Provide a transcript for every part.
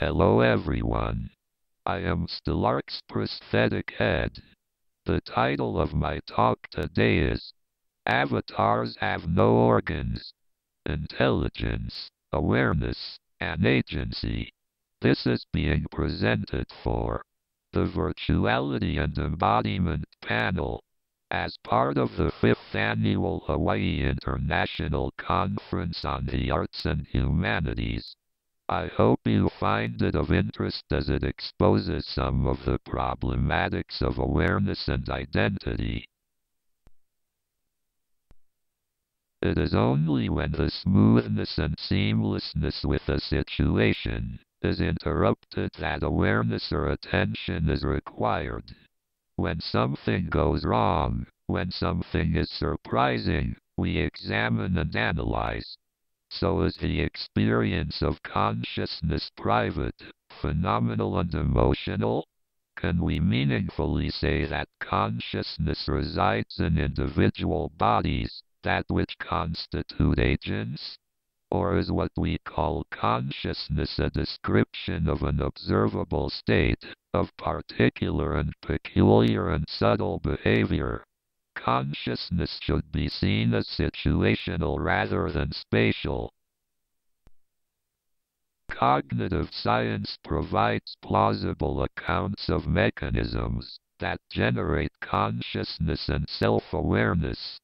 Hello everyone. I am Stelarc's prosthetic head. The title of my talk today is Avatars Have No Organs, Intelligence, Awareness, and Agency. This is being presented for the Virtuality and Embodiment panel as part of the 5th Annual Hawaii International Conference on the Arts and Humanities. I hope you find it of interest as it exposes some of the problematics of awareness and identity. It is only when the smoothness and seamlessness with a situation is interrupted that awareness or attention is required. When something goes wrong, when something is surprising, we examine and analyze. So is the experience of consciousness private, phenomenal and emotional? Can we meaningfully say that consciousness resides in individual bodies, that which constitute agents? Or is what we call consciousness a description of an observable state, of particular and peculiar and subtle behavior? Consciousness should be seen as situational rather than spatial. Cognitive science provides plausible accounts of mechanisms that generate consciousness and self-awareness,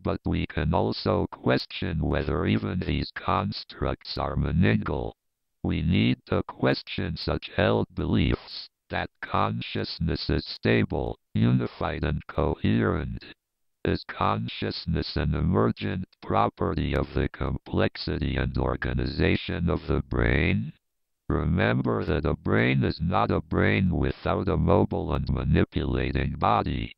but we can also question whether even these constructs are meaningful. We need to question such held beliefs that consciousness is stable, unified and coherent. Is consciousness an emergent property of the complexity and organization of the brain? Remember that a brain is not a brain without a mobile and manipulating body.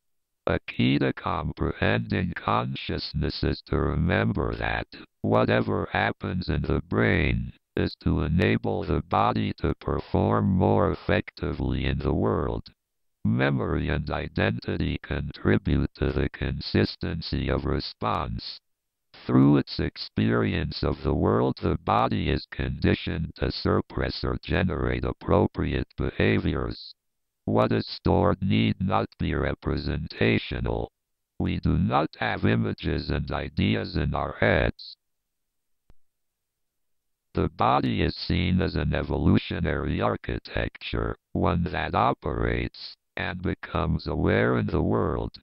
A key to comprehending consciousness is to remember that whatever happens in the brain is to enable the body to perform more effectively in the world. Memory and identity contribute to the consistency of response. Through its experience of the world, the body is conditioned to suppress or generate appropriate behaviors. What is stored need not be representational. We do not have images and ideas in our heads. The body is seen as an evolutionary architecture, one that operates and becomes aware in the world.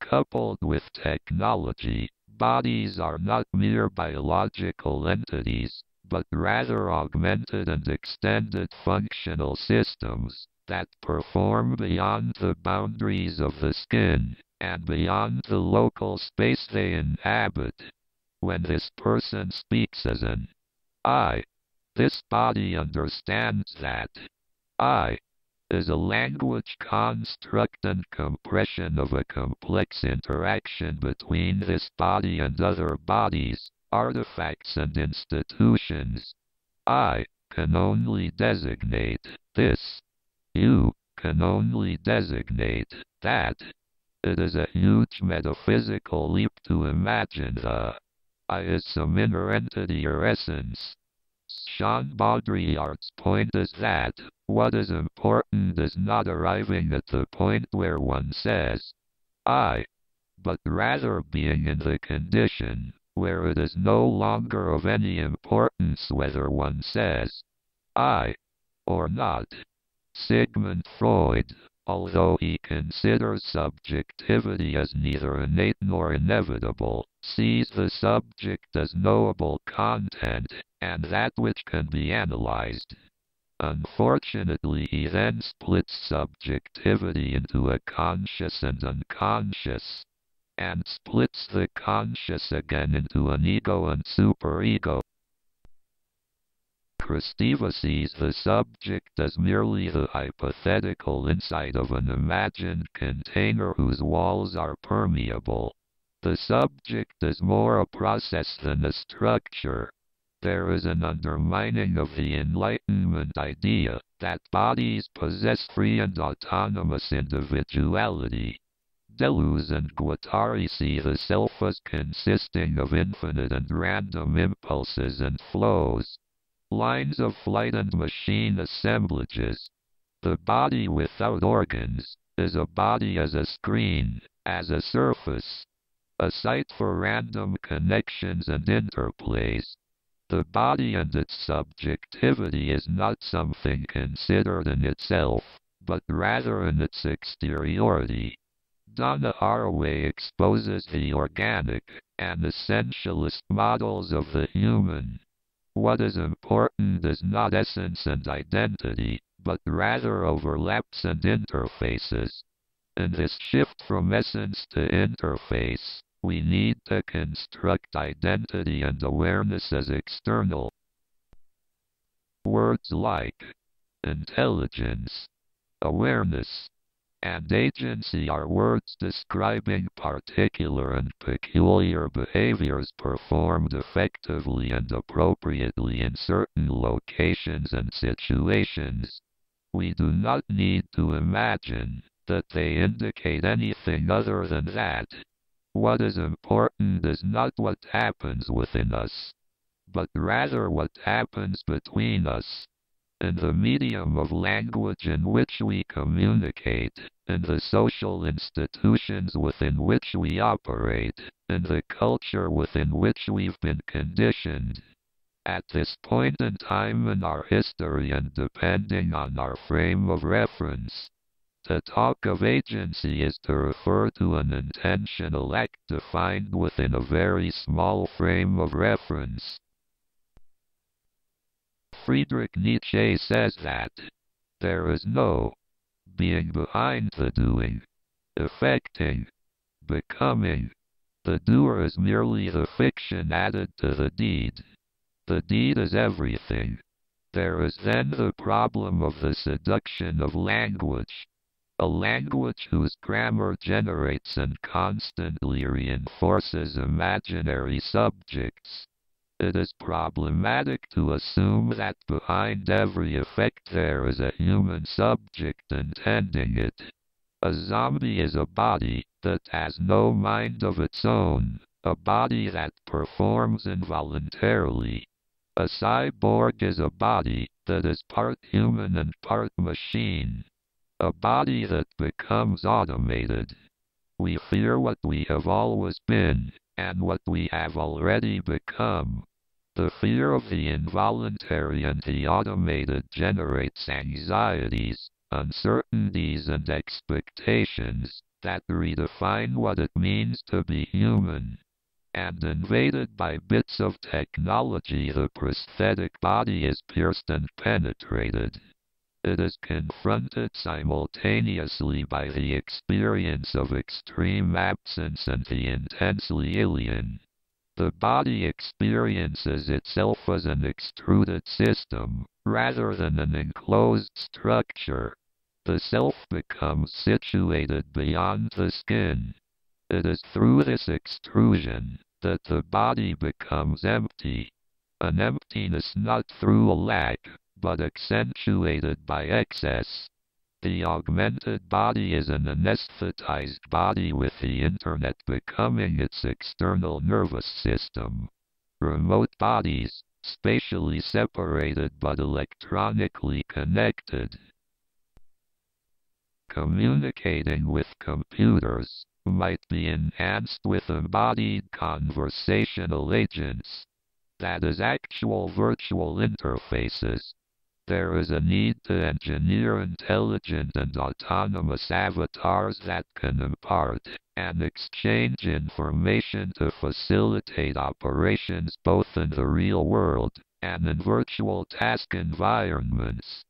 Coupled with technology, bodies are not mere biological entities, but rather augmented and extended functional systems that perform beyond the boundaries of the skin and beyond the local space they inhabit. When this person speaks as an I, this body understands that I is a language construct and compression of a complex interaction between this body and other bodies, artifacts and institutions. I can only designate this. You can only designate that. It is a huge metaphysical leap to imagine the I is some inner entity or essence. Jean Baudrillard's point is that what is important is not arriving at the point where one says I, but rather being in the condition where it is no longer of any importance whether one says I or not. Sigmund Freud, although he considers subjectivity as neither innate nor inevitable, sees the subject as knowable content, and that which can be analyzed. Unfortunately, he then splits subjectivity into a conscious and unconscious, and splits the conscious again into an ego and superego. Kristeva sees the subject as merely the hypothetical inside of an imagined container whose walls are permeable. The subject is more a process than a structure. There is an undermining of the Enlightenment idea that bodies possess free and autonomous individuality. Deleuze and Guattari see the self as consisting of infinite and random impulses and flows. lines of flight and machine assemblages. The body without organs is a body as a screen, as a surface, a site for random connections and interplays. The body and its subjectivity is not something considered in itself, but rather in its exteriority. Donna Haraway exposes the organic and essentialist models of the human. What is important is not essence and identity, but rather overlaps and interfaces. In this shift from essence to interface, we need to construct identity and awareness as external. Words like intelligence, awareness, and agency are words describing particular and peculiar behaviors performed effectively and appropriately in certain locations and situations. We do not need to imagine that they indicate anything other than that. What is important is not what happens within us, but rather what happens between us. In the medium of language in which we communicate, in the social institutions within which we operate, in the culture within which we've been conditioned. At this point in time in our history and depending on our frame of reference, to talk of agency is to refer to an intentional act defined within a very small frame of reference. Friedrich Nietzsche says that there is no being behind the doing, effecting, becoming. The doer is merely the fiction added to the deed. The deed is everything. There is then the problem of the seduction of language. A language whose grammar generates and constantly reinforces imaginary subjects. It is problematic to assume that behind every effect there is a human subject intending it. A zombie is a body that has no mind of its own, a body that performs involuntarily. A cyborg is a body that is part human and part machine. A body that becomes automated. We fear what we have always been, and what we have already become. The fear of the involuntary and the automated generates anxieties, uncertainties and expectations that redefine what it means to be human. And invaded by bits of technology, the prosthetic body is pierced and penetrated. It is confronted simultaneously by the experience of extreme absence and the intensely alien. The body experiences itself as an extruded system, rather than an enclosed structure. The self becomes situated beyond the skin. It is through this extrusion that the body becomes empty. An emptiness not through a lack, but accentuated by excess. The augmented body is an anesthetized body with the internet becoming its external nervous system. Remote bodies, spatially separated but electronically connected. Communicating with computers might be enhanced with embodied conversational agents, that is, actual virtual interfaces. There is a need to engineer intelligent and autonomous avatars that can impart and exchange information to facilitate operations both in the real world and in virtual task environments.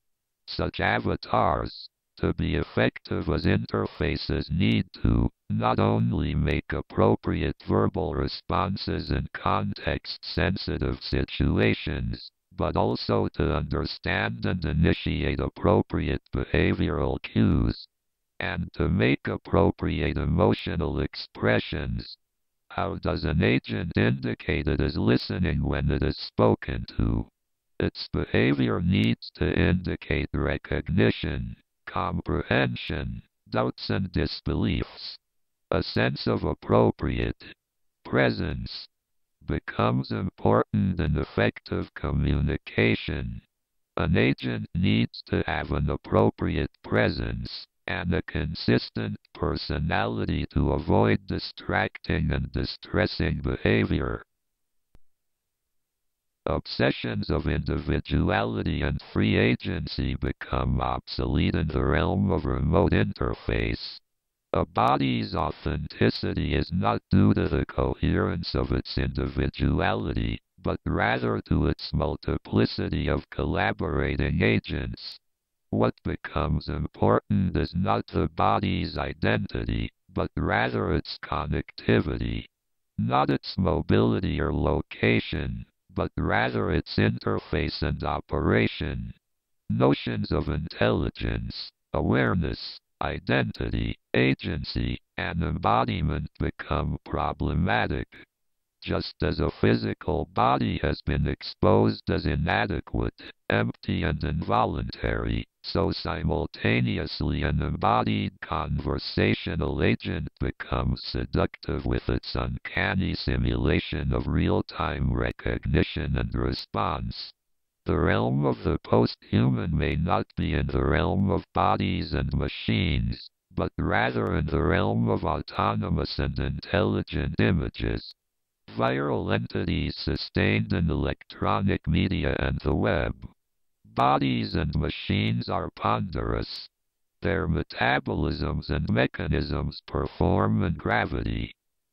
Such avatars, to be effective as interfaces, need to not only make appropriate verbal responses in context-sensitive situations, but also to understand and initiate appropriate behavioral cues, and to make appropriate emotional expressions. How does an agent indicate it is listening when it is spoken to? Its behavior needs to indicate recognition, comprehension, doubts and disbeliefs, a sense of appropriate presence. becomes important in effective communication. An agent needs to have an appropriate presence and a consistent personality to avoid distracting and distressing behavior. Obsessions of individuality and free agency become obsolete in the realm of remote interface. A body's authenticity is not due to the coherence of its individuality, but rather to its multiplicity of collaborating agents. What becomes important is not the body's identity, but rather its connectivity. Not its mobility or location, but rather its interface and operation. Notions of intelligence, awareness, identity, agency, and embodiment become problematic. Just as a physical body has been exposed as inadequate, empty and involuntary, so simultaneously an embodied conversational agent becomes seductive with its uncanny simulation of real-time recognition and response. The realm of the post-human may not be in the realm of bodies and machines, but rather in the realm of autonomous and intelligent images. Viral entities sustained in electronic media and the web. Bodies and machines are ponderous. Their metabolisms and mechanisms perform in gravity,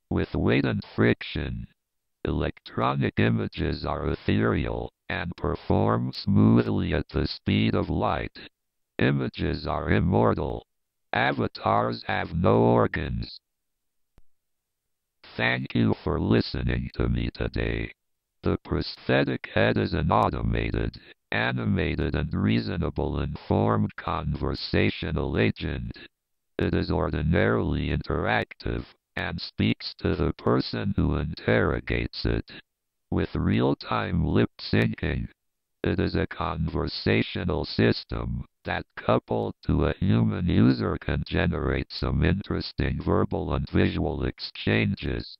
with weight and friction. Electronic images are ethereal and perform smoothly at the speed of light. Images are immortal. Avatars have no organs. Thank you for listening to me today. The prosthetic head is an automated, animated and reasonable informed conversational agent. It is ordinarily interactive, and speaks to the person who interrogates it. With real-time lip syncing, it is a conversational system that, coupled to a human user, can generate some interesting verbal and visual exchanges.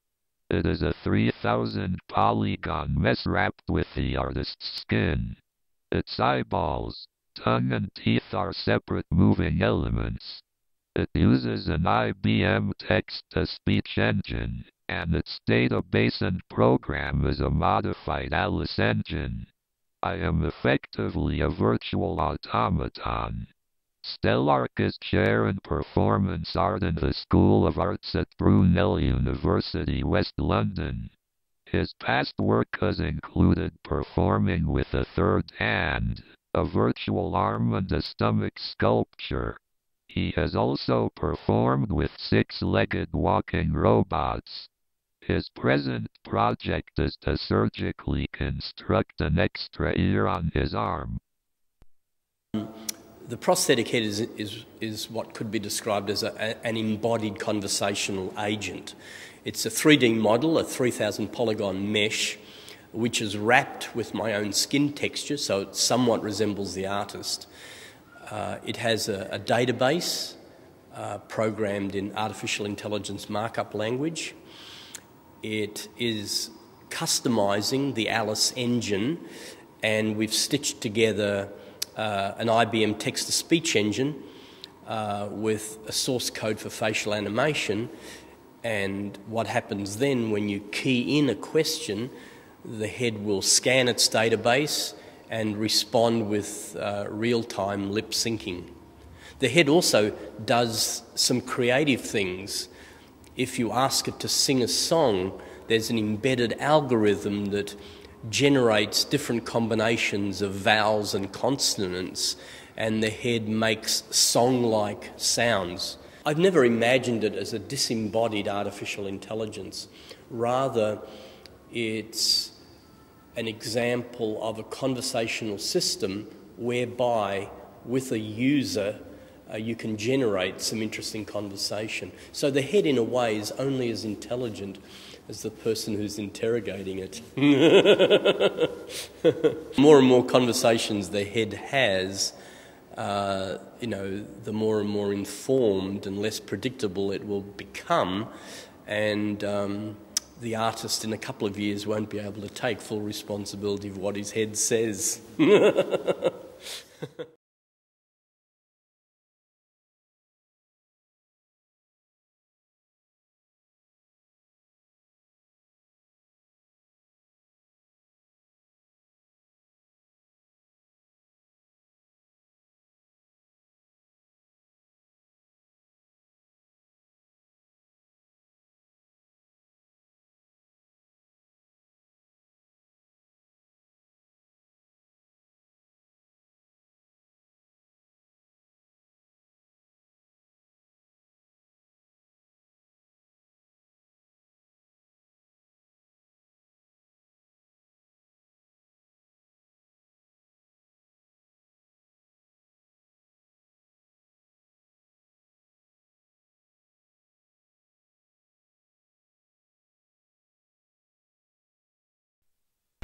It is a 3,000 polygon mess wrapped with the artist's skin. Its eyeballs, tongue and teeth are separate moving elements. It uses an IBM text-to-speech engine, and its database and program is a modified Alice engine. I am effectively a virtual automaton. Stelarc is chair in performance art in the School of Arts at Brunel University, West London. His past work has included performing with a third hand, a virtual arm and a stomach sculpture. He has also performed with six-legged walking robots. His present project is to surgically construct an extra ear on his arm. The prosthetic head is what could be described as an embodied conversational agent. It's a 3D model, a 3,000 polygon mesh, which is wrapped with my own skin texture, so it somewhat resembles the artist. It has a database programmed in artificial intelligence markup language. It is customizing the Alice engine, and we've stitched together an IBM text-to-speech engine with a source code for facial animation. And what happens then when you key in a question, the head will scan its database and respond with real-time lip syncing. The head also does some creative things. If you ask it to sing a song, there's an embedded algorithm that generates different combinations of vowels and consonants, and the head makes song-like sounds. I've never imagined it as a disembodied artificial intelligence. Rather, it's an example of a conversational system whereby, with a user, you can generate some interesting conversation. So the head, in a way, is only as intelligent as the person who's interrogating it. More and more conversations the head has, you know, the more and more informed and less predictable it will become, and the artist in a couple of years won't be able to take full responsibility for what his head says.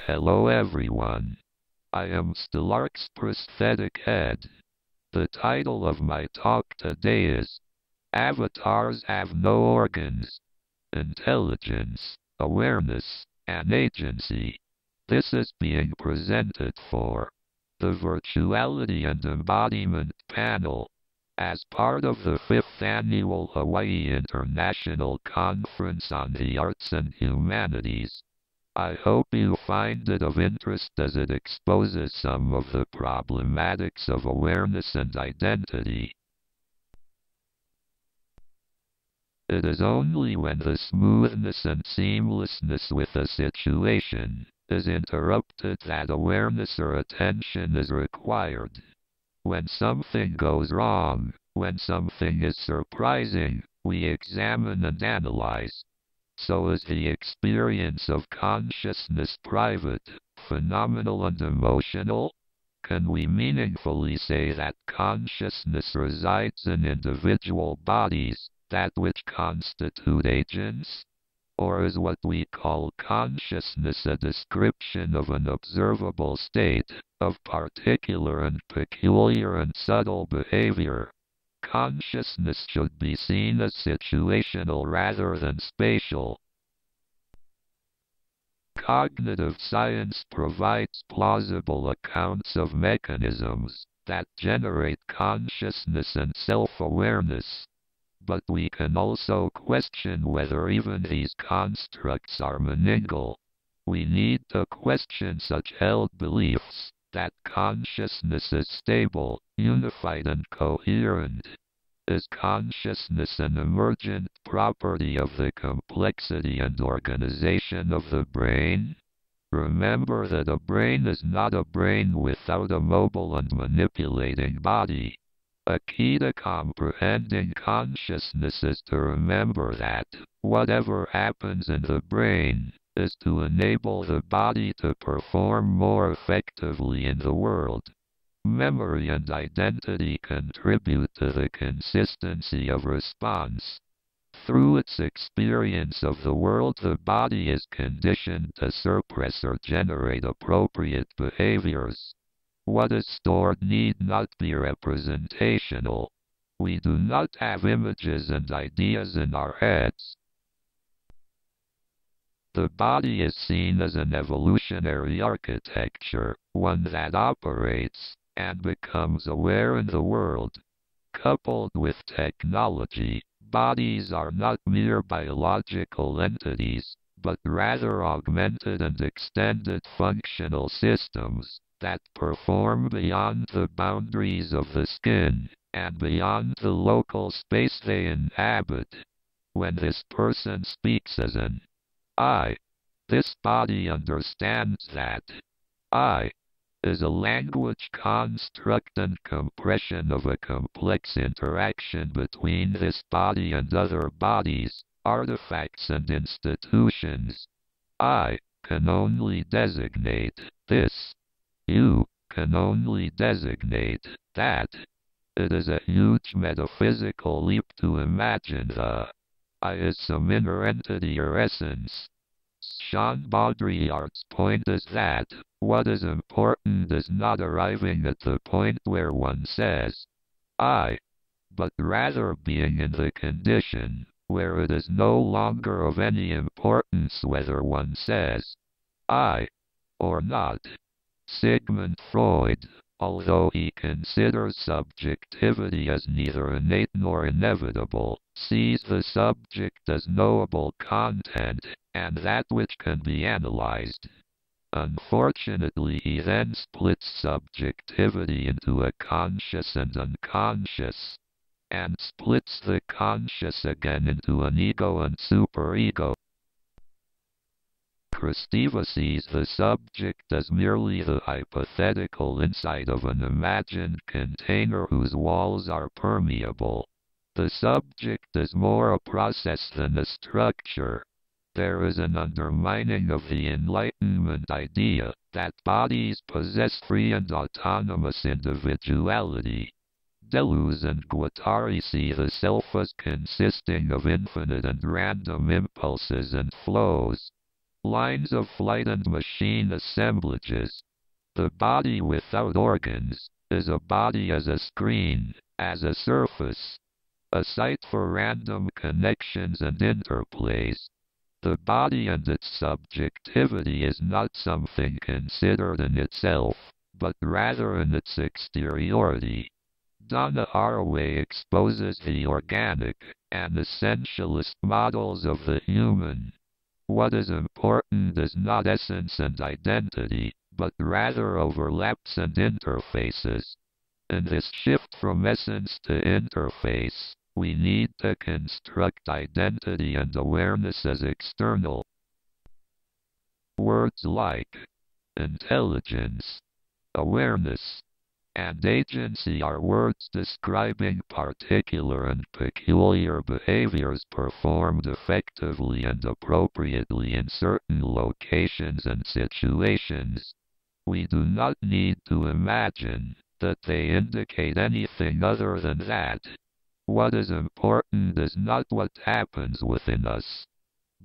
Hello everyone. I am Stelarc's prosthetic head. The title of my talk today is Avatars Have No Organs, Intelligence, Awareness, and Agency. This is being presented for the Virtuality and Embodiment panel as part of the 5th Annual Hawaii International Conference on the Arts and Humanities. I hope you find it of interest as it exposes some of the problematics of awareness and identity. It is only when the smoothness and seamlessness with a situation is interrupted that awareness or attention is required. When something goes wrong, when something is surprising, we examine and analyze. So is the experience of consciousness private, phenomenal and emotional? Can we meaningfully say that consciousness resides in individual bodies, that which constitute agents? Or is what we call consciousness a description of an observable state, of particular and peculiar and subtle behavior? Consciousness should be seen as situational rather than spatial. Cognitive science provides plausible accounts of mechanisms that generate consciousness and self-awareness, but we can also question whether even these constructs are meaningful. We need to question such held beliefs that consciousness is stable, unified and coherent. Is consciousness an emergent property of the complexity and organization of the brain? Remember that a brain is not a brain without a mobile and manipulating body. A key to comprehending consciousness is to remember that whatever happens in the brain is to enable the body to perform more effectively in the world. Memory and identity contribute to the consistency of response. Through its experience of the world, the body is conditioned to suppress or generate appropriate behaviors. What is stored need not be representational. We do not have images and ideas in our heads. The body is seen as an evolutionary architecture, one that operates and becomes aware in the world. Coupled with technology, bodies are not mere biological entities, but rather augmented and extended functional systems that perform beyond the boundaries of the skin and beyond the local space they inhabit. When this person speaks as an I, this body understands that I is a language construct and compression of a complex interaction between this body and other bodies, artifacts and institutions. I can only designate this. You can only designate that. It is a huge metaphysical leap to imagine the I is some inner entity or essence. Jean Baudrillard's point is that what is important is not arriving at the point where one says, I, but rather being in the condition where it is no longer of any importance whether one says I or not. Sigmund Freud, although he considers subjectivity as neither innate nor inevitable, sees the subject as knowable content, and that which can be analyzed. Unfortunately, he then splits subjectivity into a conscious and unconscious, and splits the conscious again into an ego and superego. Kristeva sees the subject as merely the hypothetical inside of an imagined container whose walls are permeable. The subject is more a process than a structure. There is an undermining of the Enlightenment idea that bodies possess free and autonomous individuality. Deleuze and Guattari see the self as consisting of infinite and random impulses and flows, lines of flight and machine assemblages. The body without organs is a body as a screen, as a surface, a site for random connections and interplays. The body and its subjectivity is not something considered in itself, but rather in its exteriority. Donna Haraway exposes the organic and essentialist models of the human. What is important is not essence and identity, but rather overlaps and interfaces. In this shift from essence to interface, we need to construct identity and awareness as external. Words like intelligence, awareness, and agency are words describing particular and peculiar behaviors performed effectively and appropriately in certain locations and situations. We do not need to imagine that they indicate anything other than that. What is important is not what happens within us,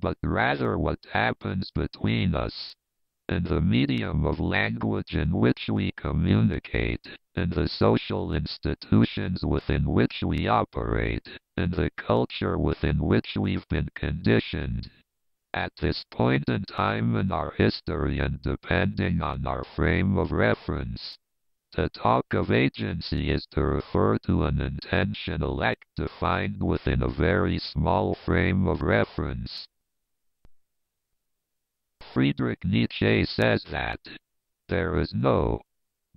but rather what happens between us. In the medium of language in which we communicate, in the social institutions within which we operate, in the culture within which we've been conditioned. At this point in time in our history and depending on our frame of reference, to talk of agency is to refer to an intentional act defined within a very small frame of reference. Friedrich Nietzsche says that there is no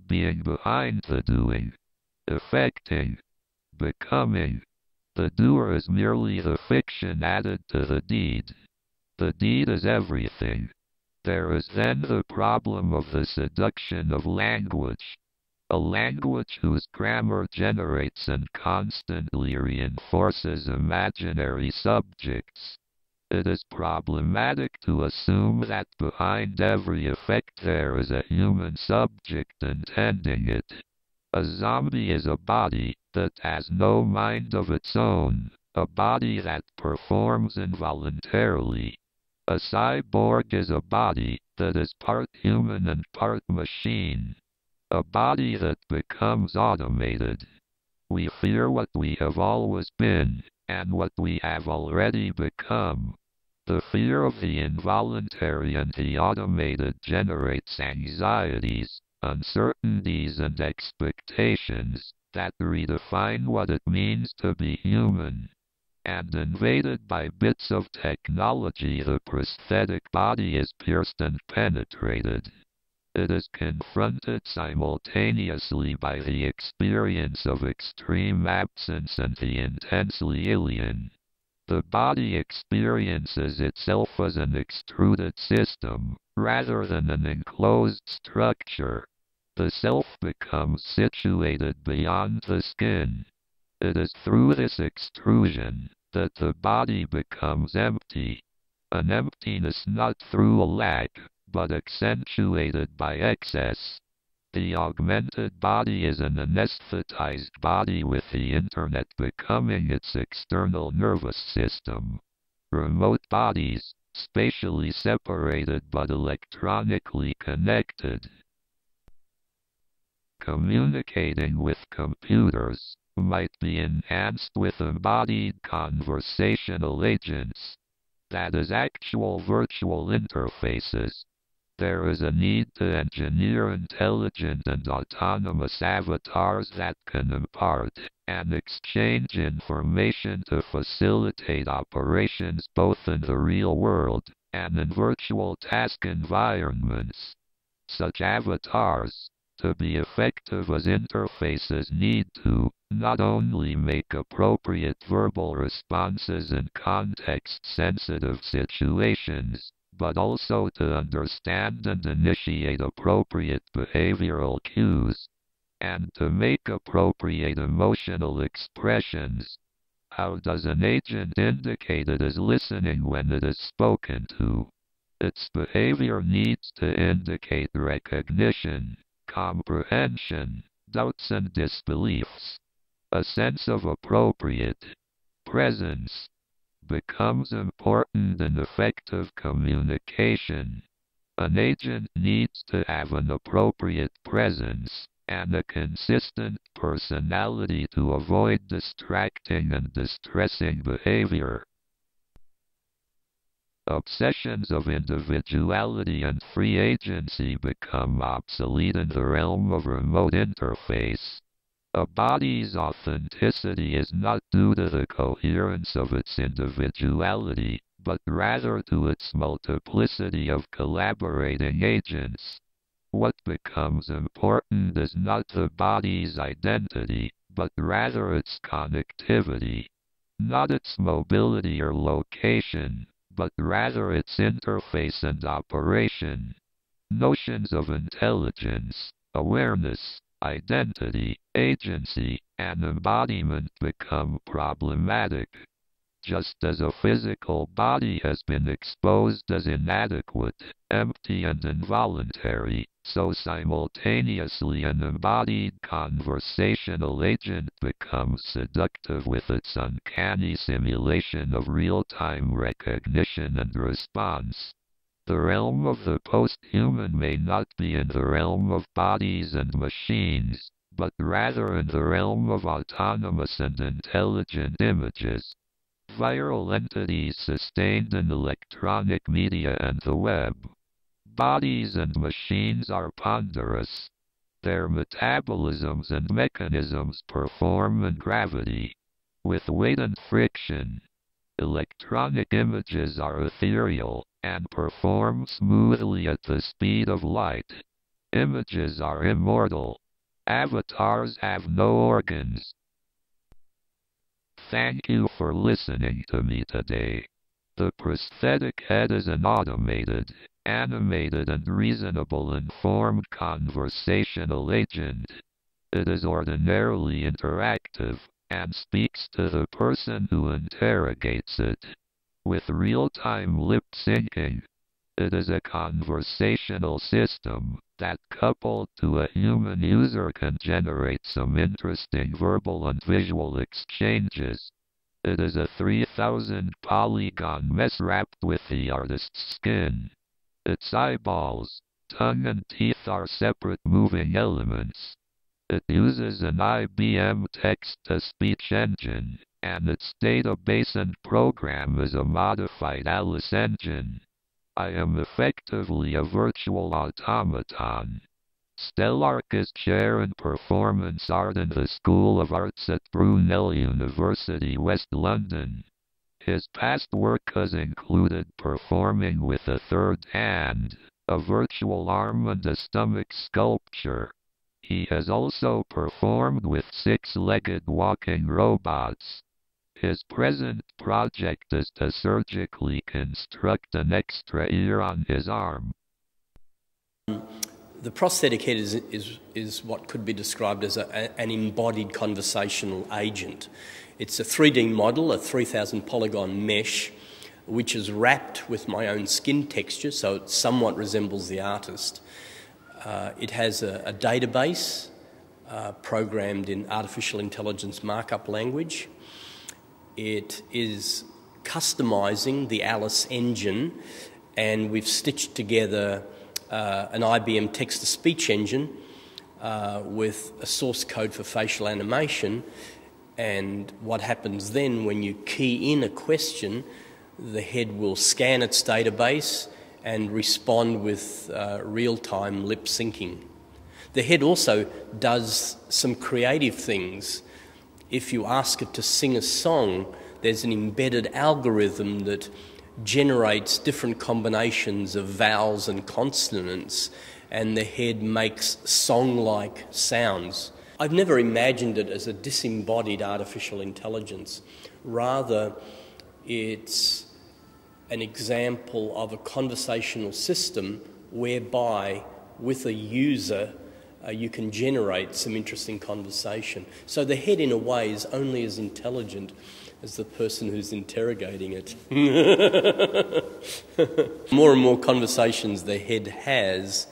being behind the doing, effecting, becoming. The doer is merely the fiction added to the deed. The deed is everything. There is then the problem of the seduction of language, a language whose grammar generates and constantly reinforces imaginary subjects. It is problematic to assume that behind every effect there is a human subject intending it. A zombie is a body that has no mind of its own, a body that performs involuntarily. A cyborg is a body that is part human and part machine, a body that becomes automated. We fear what we have always been and what we have already become. The fear of the involuntary and the automated generates anxieties, uncertainties, and expectations that redefine what it means to be human. And invaded by bits of technology, the prosthetic body is pierced and penetrated. It is confronted simultaneously by the experience of extreme absence and the intensely alien. The body experiences itself as an extruded system, rather than an enclosed structure. The self becomes situated beyond the skin. It is through this extrusion that the body becomes empty, an emptiness not through a lack, but accentuated by excess. The augmented body is an anesthetized body with the internet becoming its external nervous system. Remote bodies, spatially separated but electronically connected. Communicating with computers, might be enhanced with embodied conversational agents, that is, actual virtual interfaces. There is a need to engineer intelligent and autonomous avatars that can impart and exchange information to facilitate operations both in the real world and in virtual task environments. Such avatars, to be effective as interfaces, need to not only make appropriate verbal responses in context-sensitive situations, but also to understand and initiate appropriate behavioral cues, and to make appropriate emotional expressions. How does an agent indicate it is listening when it is spoken to? Its behavior needs to indicate recognition, comprehension, doubts and disbeliefs. A sense of appropriate presence becomes important in effective communication. An agent needs to have an appropriate presence and a consistent personality to avoid distracting and distressing behavior. Obsessions of individuality and free agency become obsolete in the realm of remote interface. A body's authenticity is not due to the coherence of its individuality, but rather to its multiplicity of collaborating agents. What becomes important is not the body's identity, but rather its connectivity. Not its mobility or location, but rather its interface and operation. Notions of intelligence, awareness, identity, agency, and embodiment become problematic. Just as a physical body has been exposed as inadequate, empty and involuntary, so simultaneously an embodied conversational agent becomes seductive with its uncanny simulation of real-time recognition and response. The realm of the post-human may not be in the realm of bodies and machines, but rather in the realm of autonomous and intelligent images. Viral entities sustained in electronic media and the web. Bodies and machines are ponderous. Their metabolisms and mechanisms perform in gravity, with weight and friction. Electronic images are ethereal and perform smoothly at the speed of light. Images are immortal. Avatars have no organs. Thank you for listening to me today. The prosthetic head is an automated, animated and reasonable informed conversational agent. It is ordinarily interactive and speaks to the person who interrogates it. With real-time lip syncing, it is a conversational system that, coupled to a human user, can generate some interesting verbal and visual exchanges. It is a 3,000 polygon mess wrapped with the artist's skin. Its eyeballs, tongue and teeth are separate moving elements. It uses an IBM text-to-speech engine, and its database and program is a modified Alice engine. I am effectively a virtual automaton. Stelarc is chair in performance art in the School of Arts at Brunel University, West London. His past work has included performing with a third hand, a virtual arm and a stomach sculpture. He has also performed with six-legged walking robots. His present project is to surgically construct an extra ear on his arm. The prosthetic head is what could be described as an embodied conversational agent. It's a 3D model, a 3,000 polygon mesh, which is wrapped with my own skin texture, so it somewhat resembles the artist. It has a database programmed in artificial intelligence markup language. It is customizing the Alice engine, and we've stitched together an IBM text-to-speech engine with a source code for facial animation And what happens then when you key in a question, the head will scan its database and respond with real-time lip syncing. The head also does some creative things. If you ask it to sing a song, there's an embedded algorithm that generates different combinations of vowels and consonants, and the head makes song-like sounds. I've never imagined it as a disembodied artificial intelligence. Rather, it's an example of a conversational system whereby, with a user, you can generate some interesting conversation. So the head, in a way, is only as intelligent as the person who's interrogating it. More and more conversations the head has,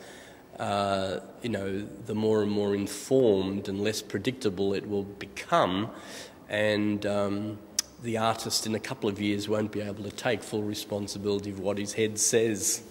you know, the more and more informed and less predictable it will become, and the artist in a couple of years won't be able to take full responsibility of what his head says.